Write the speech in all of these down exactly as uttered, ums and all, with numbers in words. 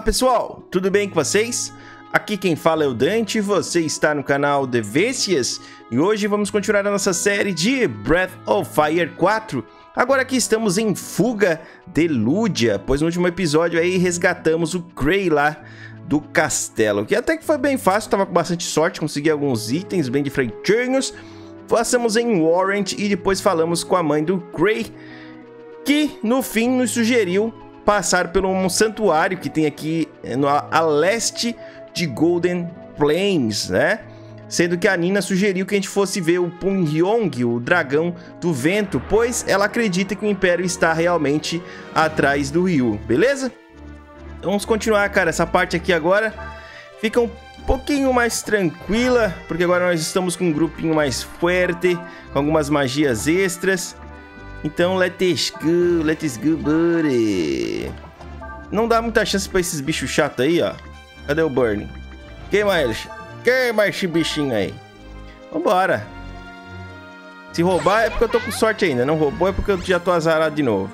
Olá pessoal, tudo bem com vocês? Aqui quem fala é o Dante, você está no canal TheVicious e hoje vamos continuar a nossa série de Breath of Fire quatro. Agora que estamos em fuga de Lúdia, pois no último episódio aí resgatamos o Cray lá do castelo, que até que foi bem fácil, estava com bastante sorte, consegui alguns itens bem de frentinhos. Passamos em Warrant e depois falamos com a mãe do Cray, que no fim nos sugeriu passar por um santuário que tem aqui no, a leste de Golden Plains, né? Sendo que a Nina sugeriu que a gente fosse ver o P'ung Ryong, o dragão do vento, pois ela acredita que o Império está realmente atrás do Ryu, beleza? Então vamos continuar, cara. Essa parte aqui agora fica um pouquinho mais tranquila, porque agora nós estamos com um grupinho mais forte, com algumas magias extras. Então, let's go, let's go, buddy. Não dá muita chance pra esses bichos chatos aí, ó. Cadê o Burn? Queima eles. Queima esse bichinho aí. Vambora. Se roubar é porque eu tô com sorte ainda. Não roubou é porque eu já tô azarado de novo.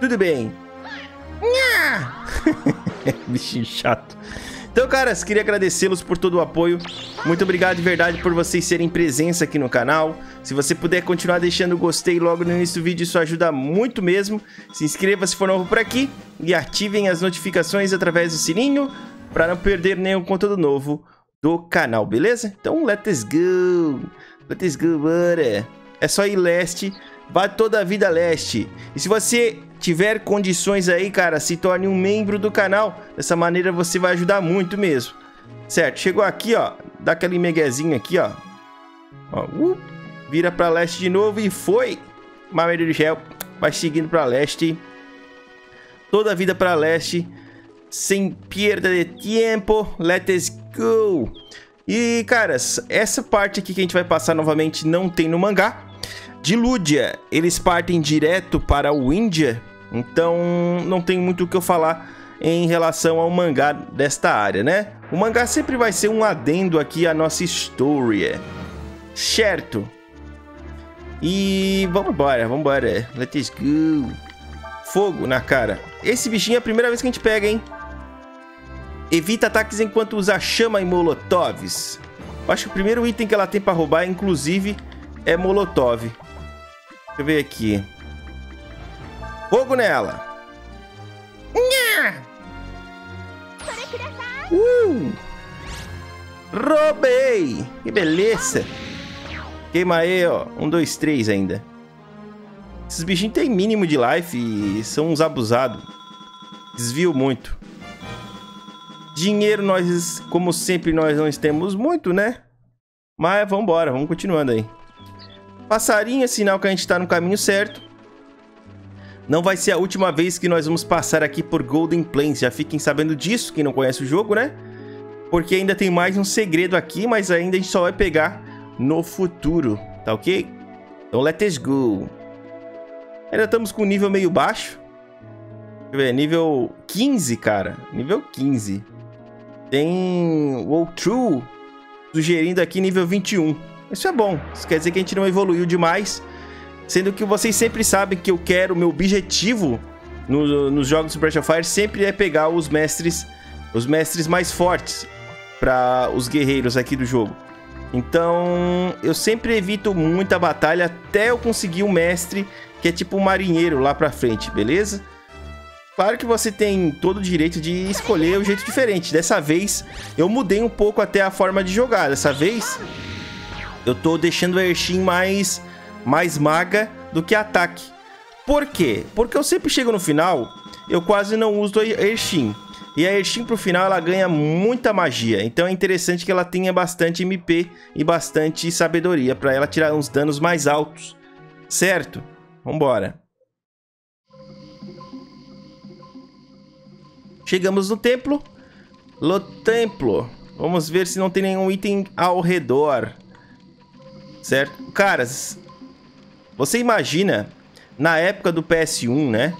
Tudo bem. Bichinho chato. Então, caras, queria agradecê-los por todo o apoio. Muito obrigado de verdade por vocês serem presença aqui no canal. Se você puder continuar deixando o gostei logo no início do vídeo, isso ajuda muito mesmo. Se inscreva se for novo por aqui e ativem as notificações através do sininho para não perder nenhum conteúdo novo do canal, beleza? Então, let's go! Let's go, buddy! É só ir leste, vá toda a vida leste. E se você tiver condições aí, cara, se torne um membro do canal. Dessa maneira você vai ajudar muito mesmo. Certo, chegou aqui, ó. Dá aquele meguezinho aqui, ó. Ó, uh, vira pra leste de novo e foi. Mameiro de gel. Vai seguindo pra leste. Toda a vida pra leste. Sem perda de tempo. Let's go. E, caras, essa parte aqui que a gente vai passar novamente não tem no mangá. De Lúdia, eles partem direto para o Wyndia, então não tem muito o que eu falar em relação ao mangá desta área, né? O mangá sempre vai ser um adendo aqui à nossa história, certo? E vamos embora, vamos embora. Let's go. Fogo na cara. Esse bichinho é a primeira vez que a gente pega, hein? Evita ataques enquanto usa chama e molotovs. Eu acho que o primeiro item que ela tem para roubar, inclusive, é molotov. Deixa eu ver aqui. Fogo nela. Uh! Roubei. Que beleza. Queima aí, ó. Um, dois, três ainda. Esses bichinhos têm mínimo de life e são uns abusados. Desvio muito. Dinheiro nós, como sempre, nós não temos muito, né? Mas vamos embora. Vamos continuando aí. Passarinho é sinal que a gente está no caminho certo. Não vai ser a última vez que nós vamos passar aqui por Golden Plains. Já fiquem sabendo disso, quem não conhece o jogo, né? Porque ainda tem mais um segredo aqui, mas ainda a gente só vai pegar no futuro, tá ok? Então, let's go. Ainda estamos com nível meio baixo. Deixa eu ver, nível quinze, cara. Nível quinze. Tem o Outru sugerindo aqui nível vinte e um. Isso é bom, isso quer dizer que a gente não evoluiu demais. Sendo que vocês sempre sabem que eu quero, meu objetivo no, nos jogos do Breath of Fire sempre é pegar os mestres, os mestres mais fortes para os guerreiros aqui do jogo. Então eu sempre evito muita batalha até eu conseguir um mestre que é tipo um marinheiro lá pra frente, beleza? Claro que você tem todo o direito de escolher um jeito diferente. Dessa vez eu mudei um pouco até a forma de jogar, dessa vez eu tô deixando a Ershin mais, mais maga do que ataque. Por quê? Porque eu sempre chego no final, eu quase não uso a Ershin. E a Ershin pro final ela ganha muita magia. Então é interessante que ela tenha bastante M P e bastante sabedoria para ela tirar uns danos mais altos. Certo? Vambora. Chegamos no templo. Lo templo. Vamos ver se não tem nenhum item ao redor. Certo? Caras, você imagina, na época do P S um, né?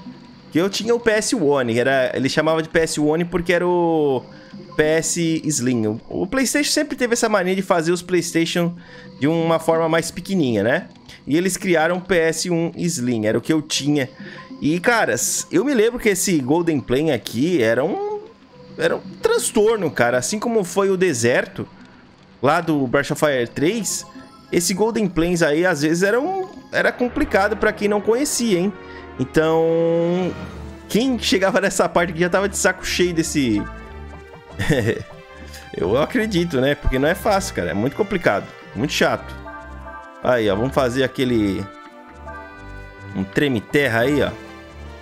Que eu tinha o P S um, era, ele chamava de P S um porque era o P S Slim. O, o PlayStation sempre teve essa mania de fazer os PlayStation de uma forma mais pequenininha, né? E eles criaram o P S um Slim, era o que eu tinha. E, caras, eu me lembro que esse Golden Plane aqui era um era um transtorno, cara. Assim como foi o deserto lá do Breath of Fire três, esse Golden Plains aí, às vezes, era, um, era complicado pra quem não conhecia, hein? Então, quem chegava nessa parte aqui já tava de saco cheio desse... Eu acredito, né? Porque não é fácil, cara. É muito complicado. Muito chato. Aí, ó. Vamos fazer aquele... Um treme-terra aí, ó.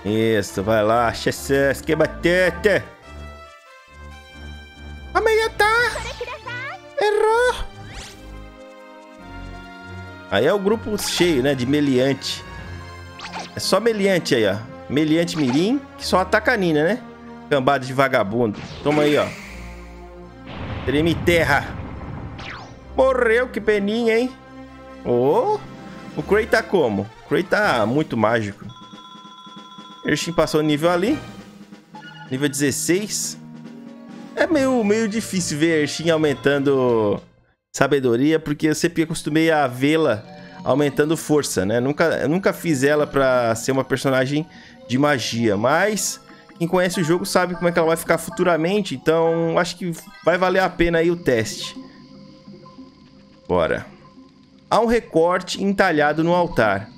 Isso. Vai lá. Que batete. Amanhã tá. Errou. Aí é o grupo cheio, né? De meliante. É só meliante aí, ó. Meliante mirim. Que só ataca a Nina, né? Cambada de vagabundo. Toma aí, ó. Treme terra. Morreu, que peninha, hein? Oh, o Cray tá como? O Cray tá muito mágico. Ershin passou o nível ali. Nível dezesseis. É meio, meio difícil ver Ershin aumentando sabedoria, porque eu sempre acostumei a vê-la aumentando força, né? Nunca, eu nunca fiz ela pra ser uma personagem de magia, mas... Quem conhece o jogo sabe como é que ela vai ficar futuramente, então acho que vai valer a pena aí o teste. Bora. Há um recorte entalhado no altar.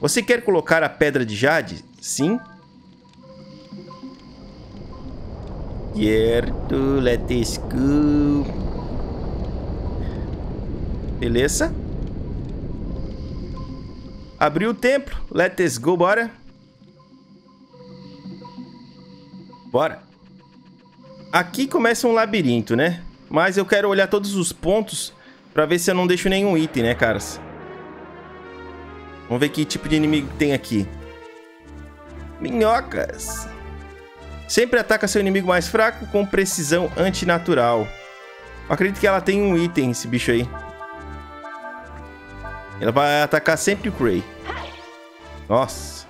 Você quer colocar a pedra de Jade? Sim. Certo, let's go. Beleza. Abriu o templo, let's go, bora. Bora. Aqui começa um labirinto, né? Mas eu quero olhar todos os pontos pra ver se eu não deixo nenhum item, né, caras? Vamos ver que tipo de inimigo tem aqui. Minhocas. Sempre ataca seu inimigo mais fraco com precisão antinatural. Eu acredito que ela tem um item, esse bicho aí. Ela vai atacar sempre o Cray. Nossa.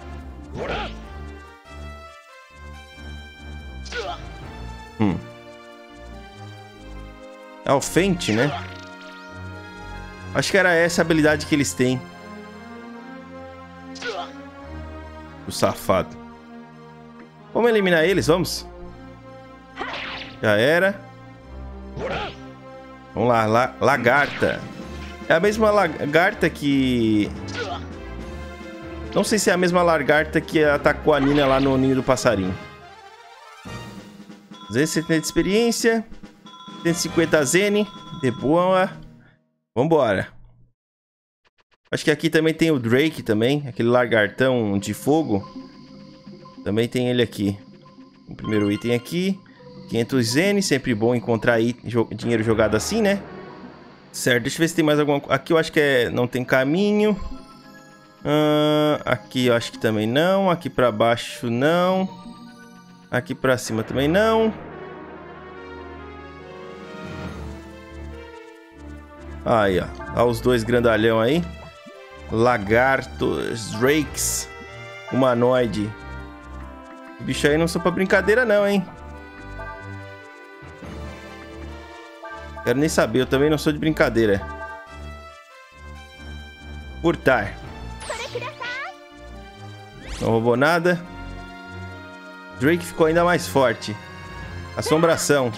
Hum. É o Fente, né? Acho que era essa a habilidade que eles têm. O safado. Vamos eliminar eles, vamos? Já era. Vamos lá, la lagarta. É a mesma lagarta que... Não sei se é a mesma lagarta que atacou a Nina lá no ninho do passarinho. duzentos e setenta de experiência, cento e cinquenta zen, de boa, vambora. Acho que aqui também tem o Drake também, aquele lagartão de fogo. Também tem ele aqui. O primeiro item aqui, quinhentos zen, sempre bom encontrar dinheiro jogado assim, né? Certo, deixa eu ver se tem mais alguma coisa. Aqui eu acho que é... não tem caminho. Ah, aqui eu acho que também não, aqui pra baixo não. Aqui pra cima também não. Aí, ó. Olha os dois grandalhão aí. Lagartos, drakes, humanoide. Os bichos aí não são pra brincadeira não, hein? Quero nem saber, eu também não sou de brincadeira. Furtar. Não roubou nada. Drake ficou ainda mais forte. Assombração.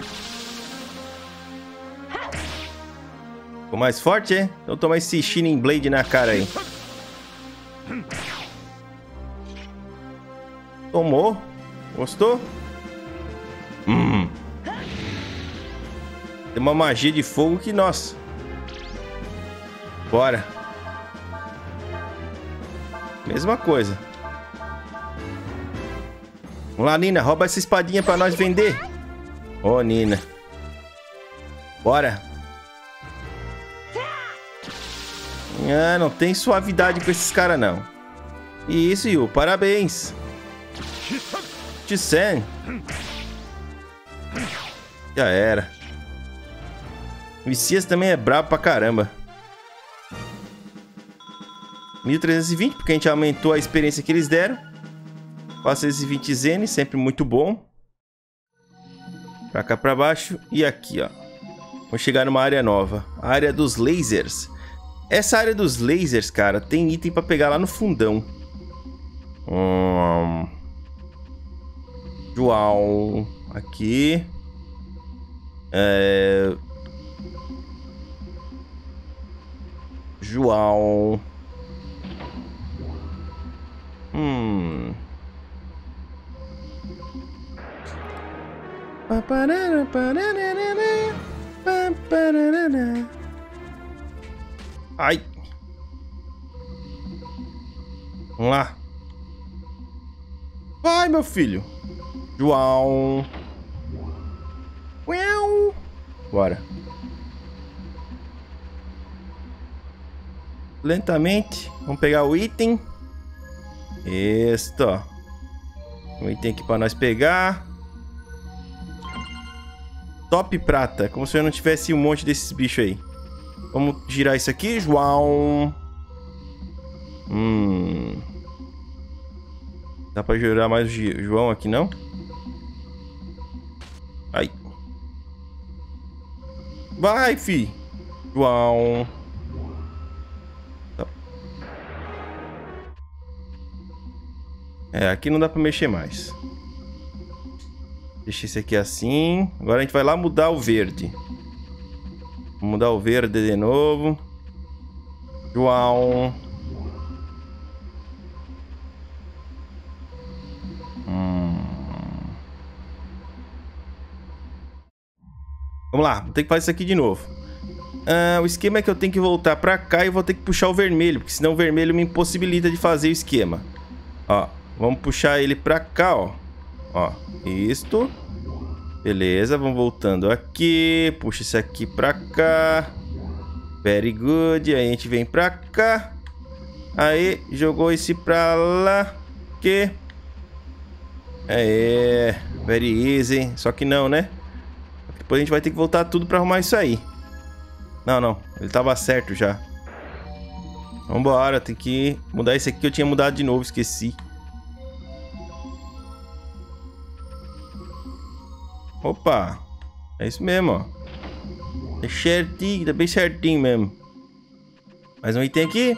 Ficou mais forte, é? Então toma esse Shining Blade na cara aí. Tomou. Gostou? Hum. Tem uma magia de fogo que, nossa. Bora. Mesma coisa. Vamos lá, Nina. Rouba essa espadinha pra nós vender. Ô, oh, Nina. Bora. Ah, não tem suavidade com esses caras, não. Isso, Yu. Parabéns. Tisen. Já era. O Messias também é brabo pra caramba. mil trezentos e vinte, porque a gente aumentou a experiência que eles deram. quatrocentos e vinte zen, sempre muito bom. Pra cá, pra baixo. E aqui, ó. Vamos chegar numa área nova. A área dos lasers. Essa área dos lasers, cara, tem item pra pegar lá no fundão. Hum... João. Aqui. É... João... Hum... Ai! Vamos lá! Vai, meu filho! João! Bora! Lentamente, vamos pegar o item. Isto, ó. Um item aqui pra nós pegar. Top prata, como se eu não tivesse um monte desses bichos aí. Vamos girar isso aqui, João. Hum. Dá pra girar mais o João aqui, não? Ai. Vai, fi. João. Tá. É, aqui não dá pra mexer mais. Deixa esse aqui assim. Agora a gente vai lá mudar o verde. Vou mudar o verde de novo. João. Hum. Vamos lá. Vou ter que fazer isso aqui de novo. Ah, o esquema é que eu tenho que voltar pra cá e vou ter que puxar o vermelho. Porque senão o vermelho me impossibilita de fazer o esquema. Ó, vamos puxar ele pra cá, ó. Ó, isto. Beleza, vamos voltando aqui. Puxa isso aqui pra cá. Very good. Aí a gente vem pra cá. Aí, jogou esse pra lá. Que? É, very easy. Só que não, né? Depois a gente vai ter que voltar tudo pra arrumar isso aí. Não, não. Ele tava certo já. Vambora, tem que mudar esse aqui que eu tinha mudado de novo, esqueci. Opa, é isso mesmo, ó. É certinho, tá bem certinho mesmo. Mais um item aqui.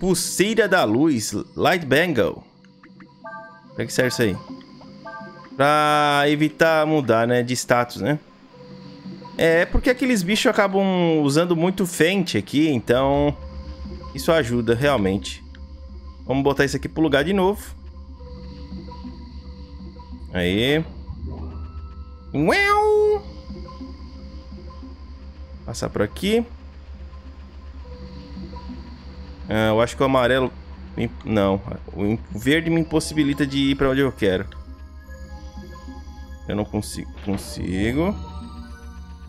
Pulseira da luz, Light Bangle. Pra que serve isso aí? Pra evitar mudar, né, de status, né? É, porque aqueles bichos acabam usando muito fente aqui, então... Isso ajuda, realmente. Vamos botar isso aqui pro lugar de novo. Aí... Uau! Passar por aqui. Ah, eu acho que o amarelo... Não, o verde me impossibilita de ir pra onde eu quero. Eu não consigo. Consigo.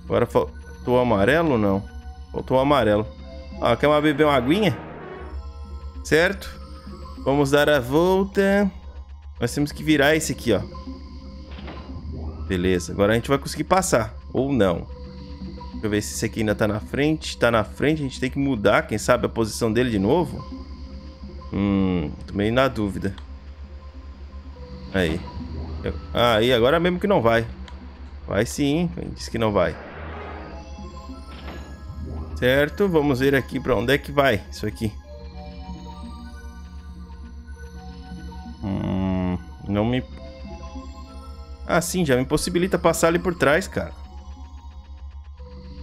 Agora faltou o amarelo ou não? Faltou o amarelo. Ah, quer uma beber uma aguinha? Certo? Vamos dar a volta. Nós temos que virar esse aqui, ó. Beleza, agora a gente vai conseguir passar. Ou não. Deixa eu ver se esse aqui ainda tá na frente. Tá na frente, a gente tem que mudar, quem sabe, a posição dele de novo. Hum, tô meio na dúvida. Aí. Eu... Aí, ah, agora mesmo que não vai. Vai sim, quem disse que não vai. Certo, vamos ver aqui pra onde é que vai isso aqui. Hum, não me... Ah, sim, já me possibilita passar ali por trás, cara.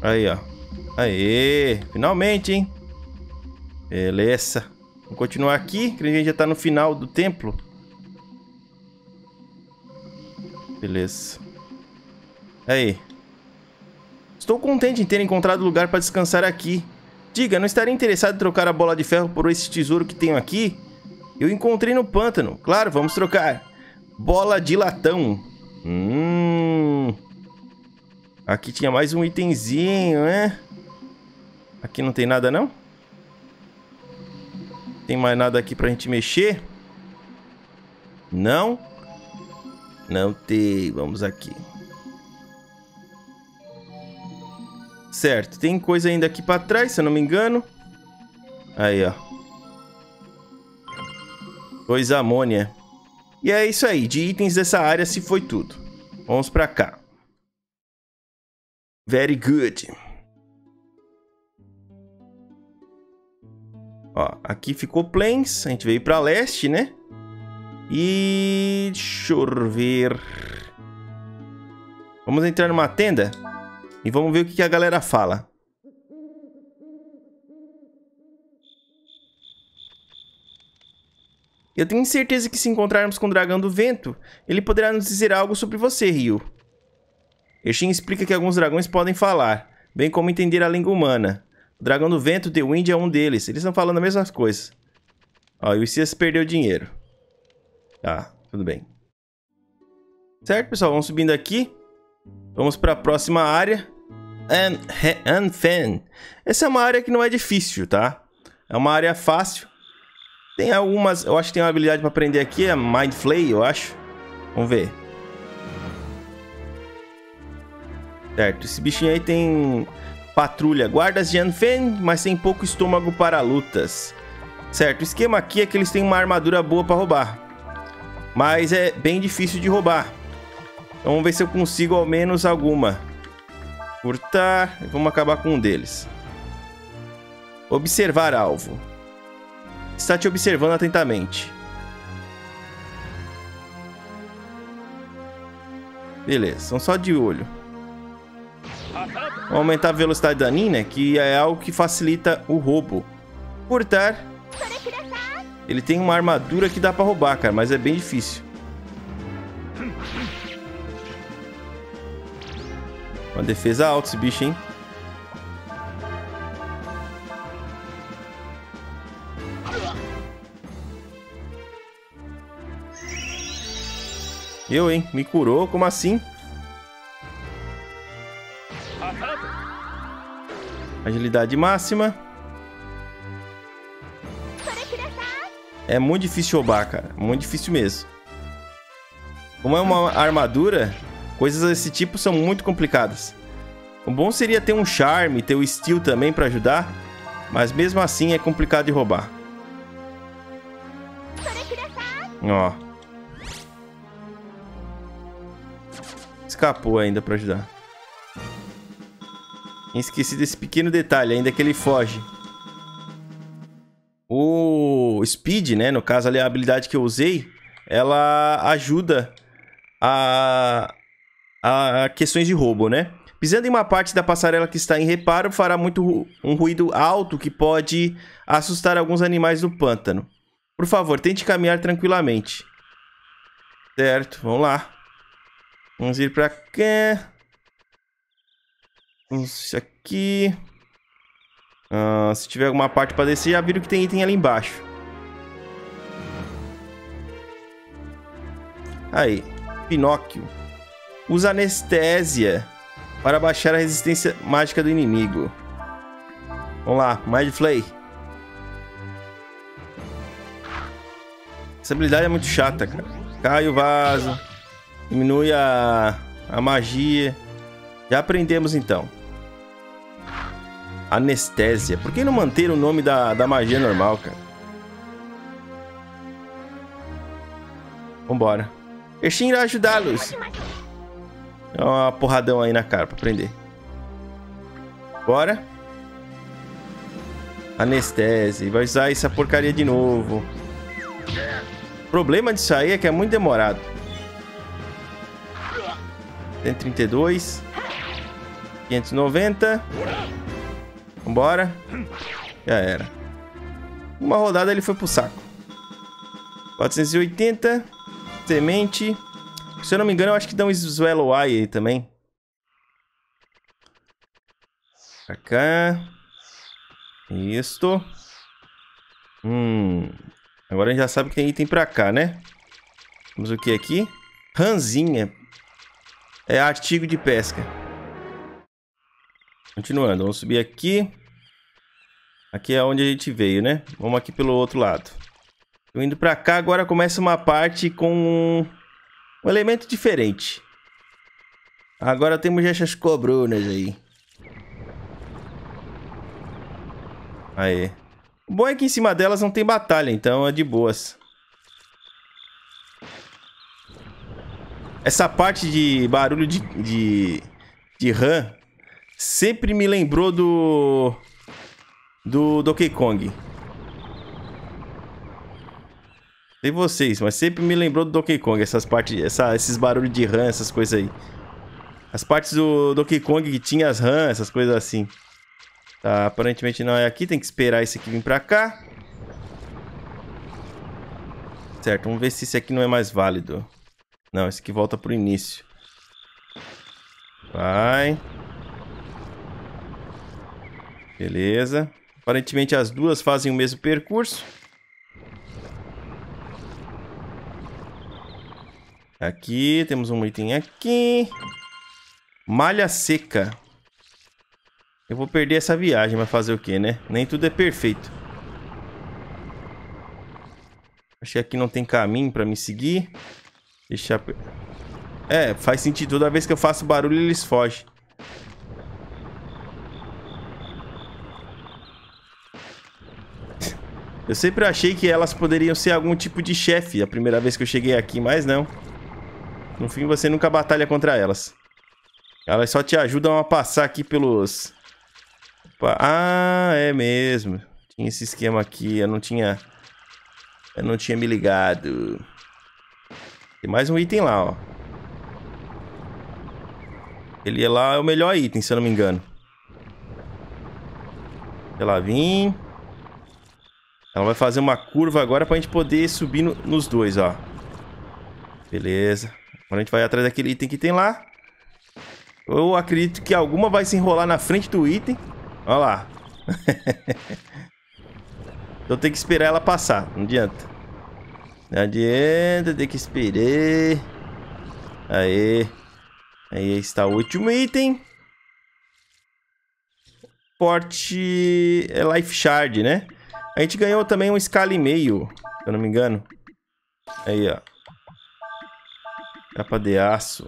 Aí, ó. Aê! Finalmente, hein? Beleza. Vamos continuar aqui, que a gente já tá no final do templo. Beleza. Aí. Estou contente em ter encontrado lugar para descansar aqui. Diga, não estaria interessado em trocar a bola de ferro por esse tesouro que tenho aqui? Eu encontrei no pântano. Claro, vamos trocar. Bola de latão. Hum. Aqui tinha mais um itemzinho, né? Aqui não tem nada, não? Tem mais nada aqui pra gente mexer? Não? Não tem. Vamos aqui. Certo. Tem coisa ainda aqui pra trás, se eu não me engano. Aí, ó. Dois amônia. E é isso aí, de itens dessa área se foi tudo. Vamos pra cá. Very good. Ó, aqui ficou Plains, a gente veio pra leste, né? E... deixa eu ver. Vamos entrar numa tenda? E vamos ver o que a galera fala. Eu tenho certeza que se encontrarmos com o Dragão do Vento, ele poderá nos dizer algo sobre você, Ryu. Ershin explica que alguns dragões podem falar, bem como entender a língua humana. O Dragão do Vento, The Wyndia, é um deles. Eles estão falando a mesma coisa. Ó, e o Cias perdeu dinheiro. Tá, tudo bem. Certo, pessoal? Vamos subindo aqui. Vamos para a próxima área. Ahm Fen. Essa é uma área que não é difícil, tá? É uma área fácil. Tem algumas... Eu acho que tem uma habilidade para aprender aqui. É Mind Flay, eu acho. Vamos ver. Certo. Esse bichinho aí tem... Patrulha. Guardas de Ahm Fen, mas tem pouco estômago para lutas. Certo. O esquema aqui é que eles têm uma armadura boa para roubar. Mas é bem difícil de roubar. Então, vamos ver se eu consigo ao menos alguma. Cortar. Vamos acabar com um deles. Observar alvo. Está te observando atentamente. Beleza, são só de olho. Vamos aumentar a velocidade da Nina, que é algo que facilita o roubo. Cortar. Ele tem uma armadura que dá pra roubar, cara, mas é bem difícil. Uma defesa alta esse bicho, hein? Eu, hein? Me curou? Como assim? Agilidade máxima. É muito difícil roubar, cara. Muito difícil mesmo. Como é uma armadura, coisas desse tipo são muito complicadas. O bom seria ter um charme, ter o steel também pra ajudar. Mas mesmo assim é complicado de roubar. Ó. Escapou ainda pra ajudar. Esqueci desse pequeno detalhe, ainda que ele foge. O Speed, né? No caso ali, a habilidade que eu usei, ela ajuda a, a questões de roubo, né? Pisando em uma parte da passarela que está em reparo, fará muito um ruído alto que pode assustar alguns animais do pântano. Por favor, tente caminhar tranquilamente. Certo, vamos lá. Vamos ir pra cá. Vamos aqui. Ah, se tiver alguma parte pra descer, já viram que tem item ali embaixo. Aí. Pinóquio. Usa anestesia para baixar a resistência mágica do inimigo. Vamos lá. Mind Flay. Essa habilidade é muito chata, cara. Cai o vaso. Diminui a, a magia. Já aprendemos então. Anestesia. Por que não manter o nome da, da magia normal, cara? Vambora. Ershin irá ajudá-los. Dá uma porradão aí na cara pra aprender. Bora. Anestesia. Vai usar essa porcaria de novo. O problema disso aí é que é muito demorado. cento e trinta e dois. quinhentos e noventa. Vambora. Já era. Uma rodada ele foi pro saco. quatrocentos e oitenta. Semente. Se eu não me engano, eu acho que dá um swallow aí também. Pra cá. Isto. Hum. Agora a gente já sabe que tem item pra cá, né? Temos o que aqui? Ranzinha. É artigo de pesca. Continuando, vamos subir aqui. Aqui é onde a gente veio, né? Vamos aqui pelo outro lado. Tô indo pra cá, agora começa uma parte com um elemento diferente. Agora temos essas cobrunas aí. Aí. O bom é que em cima delas não tem batalha, então é de boas. Essa parte de barulho de, de, de rã sempre me lembrou do do Donkey Kong. Sei vocês, mas sempre me lembrou do Donkey Kong, essas partes, essa, esses barulhos de rã, essas coisas aí. As partes do Donkey Kong que tinha as RAM, essas coisas assim. Tá, aparentemente não é aqui. Tem que esperar esse aqui vir pra cá. Certo, vamos ver se esse aqui não é mais válido. Não, esse aqui volta pro início. Vai. Beleza. Aparentemente as duas fazem o mesmo percurso. Aqui, temos um item aqui. Malha seca. Eu vou perder essa viagem, mas fazer o que, né? Nem tudo é perfeito. Acho que aqui não tem caminho pra me seguir. Deixa... É, faz sentido. Toda vez que eu faço barulho, eles fogem. Eu sempre achei que elas poderiam ser algum tipo de chefe a primeira vez que eu cheguei aqui, mas não. No fim, você nunca batalha contra elas. Elas só te ajudam a passar aqui pelos... Opa. Ah, é mesmo. Tinha esse esquema aqui. Eu não tinha... Eu não tinha me ligado. Tem mais um item lá, ó. Ele lá é o melhor item, se eu não me engano. Deixa ela vir. Ela vai fazer uma curva agora pra gente poder subir no, nos dois, ó. Beleza. Agora a gente vai atrás daquele item que tem lá. Eu acredito que alguma vai se enrolar na frente do item. Olha lá. Eu tenho que esperar ela passar. Não adianta. Não adianta, tem que esperar. Aí. Aí está o último item. Porte... É Life Shard, né? A gente ganhou também um escala e meio, se eu não me engano. Aí, ó. Chapa de aço.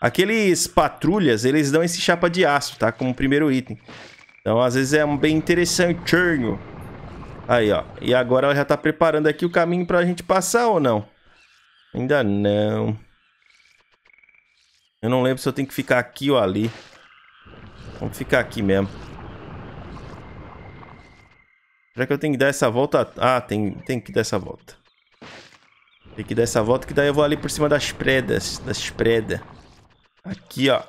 Aqueles patrulhas, eles dão esse chapa de aço, tá? Como primeiro item. Então, às vezes é um bem interessante. Aí, ó. E agora ela já tá preparando aqui o caminho pra gente passar ou não? Ainda não. Eu não lembro se eu tenho que ficar aqui ou ali. Vamos ficar aqui mesmo. Será que eu tenho que dar essa volta? Ah, tem, tem que dar essa volta. Tem que dar essa volta que daí eu vou ali por cima das predas. Das predas. Aqui, ó.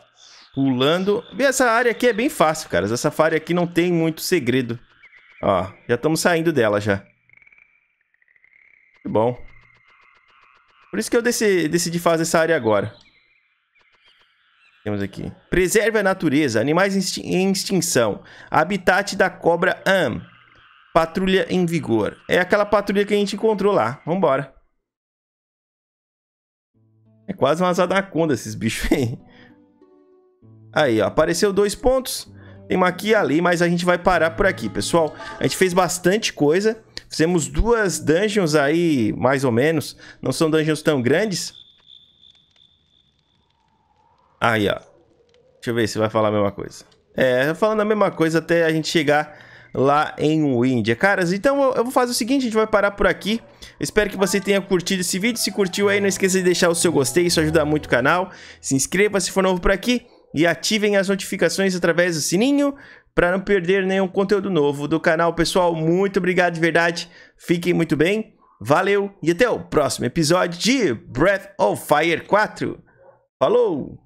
Pulando. E essa área aqui é bem fácil, cara. Essa área aqui não tem muito segredo. Ó, já estamos saindo dela já. Muito bom. Por isso que eu decidi, decidi fazer essa área agora. Temos aqui. Preserve a natureza. Animais em extinção. Habitat da cobra Ahm. Patrulha em vigor. É aquela patrulha que a gente encontrou lá. Vambora. É quase umas anacondas esses bichos aí. Aí, ó. Apareceu dois pontos. Tem uma aqui e ali, mas a gente vai parar por aqui, pessoal. A gente fez bastante coisa. Fizemos duas dungeons aí, mais ou menos. Não são dungeons tão grandes. Aí, ó. Deixa eu ver se vai falar a mesma coisa. É, falando a mesma coisa até a gente chegar... lá em Wyndia. Caras, então eu vou fazer o seguinte, a gente vai parar por aqui. Espero que você tenha curtido esse vídeo. Se curtiu aí, não esqueça de deixar o seu gostei, isso ajuda muito o canal. Se inscreva se for novo por aqui e ativem as notificações através do sininho para não perder nenhum conteúdo novo do canal. Pessoal, muito obrigado de verdade. Fiquem muito bem. Valeu e até o próximo episódio de Breath of Fire quatro. Falou!